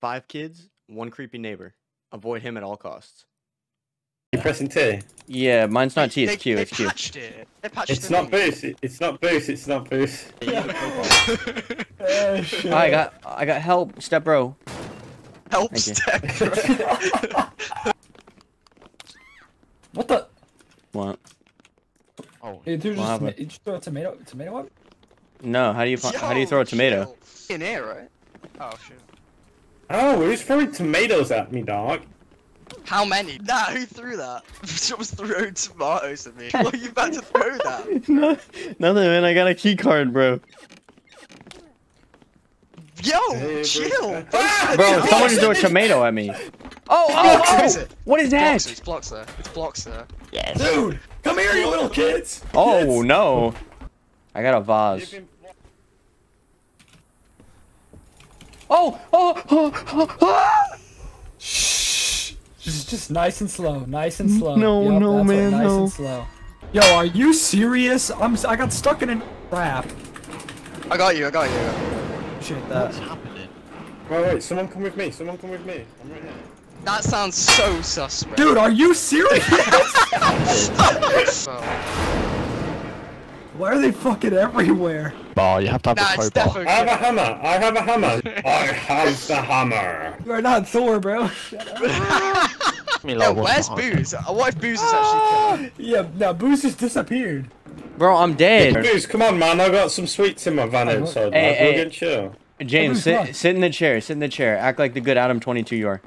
5 kids, 1 creepy neighbor. Avoid him at all costs. You're pressing T? Yeah, mine's not T, it's Q. It's Q. It's not Boos. It's not Boos. It's not Boos. Oh, shit. I got help, step bro. Help, step bro. What the? What? Oh, hey, dude, you just throw a tomato up? No, how do you throw a tomato? In air, right? Oh shit. Oh, who's throwing tomatoes at me, dog? How many? Nah, who threw that? Someone's throwing tomatoes at me. What are you about to throw that? No, nothing, man. I got a key card, bro. Yo, hey, chill. Bro, someone threw a tomato at me. Oh! What is that? It's blocks there. It's blocks there. Yes. Dude, come here, you little kids. Oh no! I got a vase. Oh! Oh! Oh! Oh! Oh. Shh! Just nice and slow. Nice and slow. No, yep, no, man, nice no. And slow. Yo, are you serious? I got stuck in a trap. I got you. Shit, that. What's happening? Wait, someone come with me. I'm right here. That sounds so suspect. Dude, are you serious? Why are they fucking everywhere? Bro, you have to have a crowbar. I have a hammer. I have the hammer. You are not Thor, bro. Yo, where's Boos? What if Boos is actually killed? Yeah, no, Boos just disappeared. Bro, I'm dead. Hey, Boos, come on, man. I got some sweets in my van outside. Hey, we'll get chill. James, sit in the chair. Act like the good Adam 22 you are.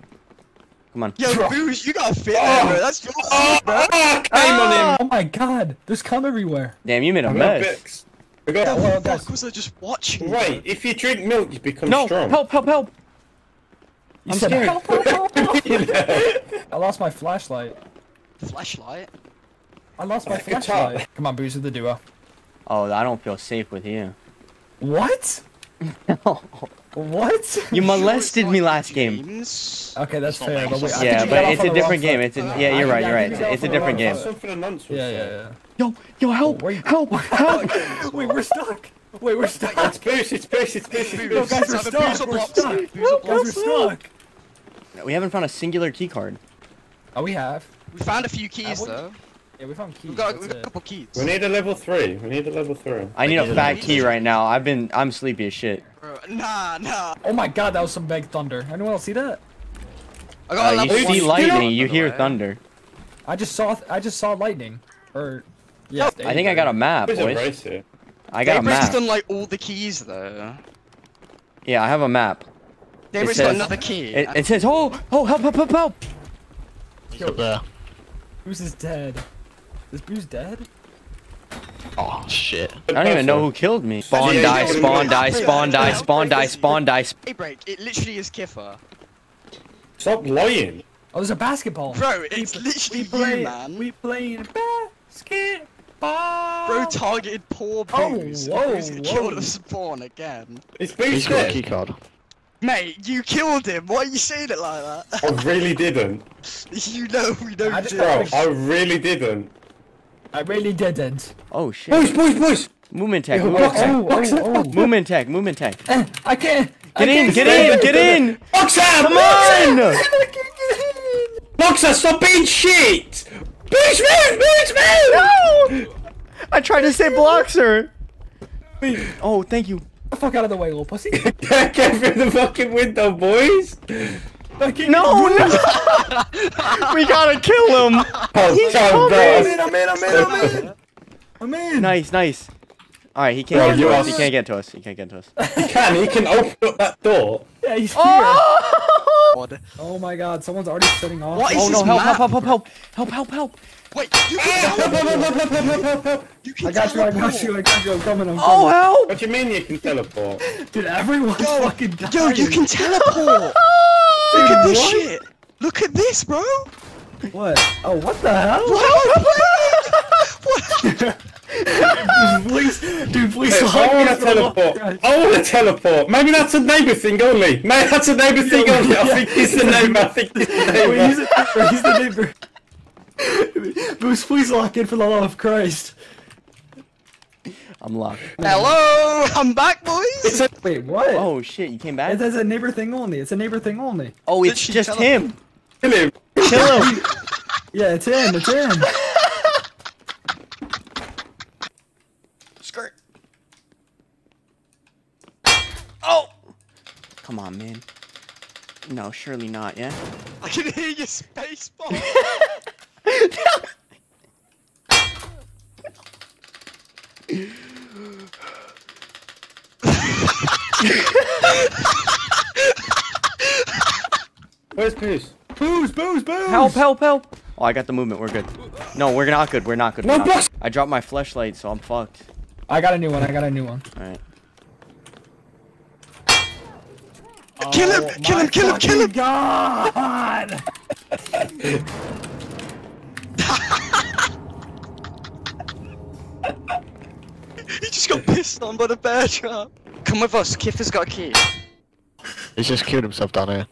Come on. Yo, Boos, you got fit there, bro. That's your shit, bro. Oh, oh my god, there's cum everywhere. Damn, you made a mess. What the fuck was I just watching? Right, if you drink milk, you become strong. No, help. I'm scared. Help. I lost my flashlight. Flashlight? I lost my flashlight. Come on, Boos, the duo. Oh, I don't feel safe with you. What? No. What? You molested me last game. Okay, that's fair. But wait, yeah, but it's a different game. Yeah, you're right. It's a different game. Yeah. Yo, help! Help! Wait, we're stuck. It's Boos. It's Boos. Guys, we're stuck. We're stuck. We haven't found a singular key card. Oh, we have. We found a few keys though. Yeah, we found keys. We got a couple keys. We need a level 3. I need a fat key right now. I'm sleepy as shit. Nah. Oh my god, that was some big thunder. Anyone else see that? I got you see lightning, you hear thunder. I just saw lightning. Yeah. I think I got a map, boys. I got a map. Daybreak's done like all the keys though. Yeah, I have a map. Daybreak's got another key. It says, oh, help. He's up there. Boos is dead. Is Boos dead? Oh shit. I don't even know who killed me. Spawn die. Daybreak, it literally is Kiffer. Stop lying. Oh, there's a basketball. Bro, it's literally you, man. We playing basketball. Bro targeted poor Boos. Oh, whoa, Boos killed a spawn again. It's Boos got a keycard. Mate, you killed him. Why are you saying it like that? I really didn't. You know we don't do it. I really didn't. Oh shit. Boos! Movement tech. I can't. Get in! Boxer, come on! Boxer, stop being shit! Boos, move! No! I tried to say Boxer. Oh, thank you. The fuck out of the way, little pussy. Get through the fucking window, boys. No! We gotta kill him! He's coming! I'm in! Nice. Alright, he can't get to us. He can open up that door. Yeah, he's here. Oh my god, someone's already setting off. What is this map? Help. Wait, you can teleport! I got you, I'm coming. Oh, help! What do you mean you can teleport? Dude, everyone's fucking dying. Yo, you can teleport! Look at this shit! Look at this, bro! What? Oh, what the hell? What? Dude, please. I wanna teleport! Maybe that's a neighbor thing only! I think he's the neighbor. He's the neighbor. Boos, please lock in for the love of Christ. I'm locked. Hello, I'm back, boys. Wait, what? Oh shit, you came back? It's a neighbor thing only. It's a neighbor thing only. Oh, it's just him. Kill him. Kill him. Yeah, it's him. It's him. Skirt. Oh. Come on, man. No, surely not. Yeah. I can hear your space ball. Where's Boos? Boos, Boos, Boos! Help, help, help! Oh, I got the movement. We're good. No, we're not good. We're not good. We're not good. I dropped my fleshlight, so I'm fucked. I got a new one. I got a new one. All right. Oh, kill him! Kill him! Kill him! Kill him! God! He just got pissed on by the bear trap. Come with us. Kiffer's got a key. He's just killed himself down here.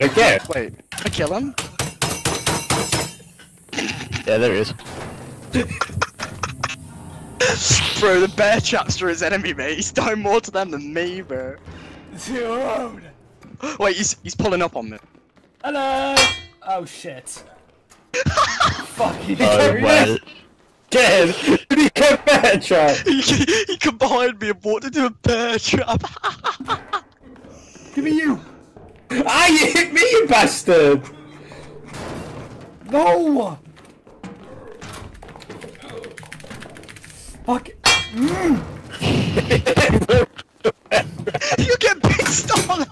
Again? Wait, can I kill him? Yeah, there he is. Bro, the bear traps are his enemy, mate. He's done more to them than me, bro. Dude! Wait, he's pulling up on me. Hello! Oh, shit. Fuck you, well. Get him! He kept bear trap! He combined me and walked into a bear trap! Give me you! Ah, you hit me, you bastard! No! Fuck it. You get pissed on!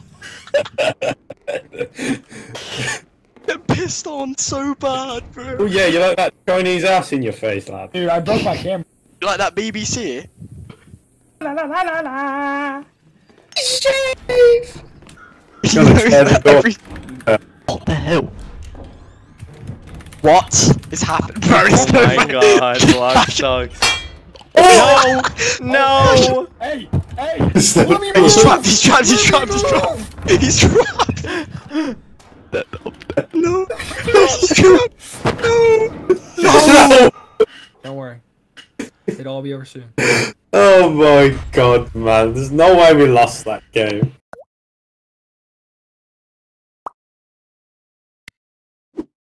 Get pissed on so bad, bro! Oh yeah, you like that Chinese ass in your face, lad. Dude, I broke my camera. You like that BBC? La la la la la! Shave! You know what the hell? What is happening? Oh my god, Block sucks. Oh! No! Hey! Hey! He's trapped, he's trapped, he's trapped, he's trapped! He's trapped! No! He's trapped! No! No! Don't worry. It'll all be over soon. Oh my god, man. There's no way we lost that game.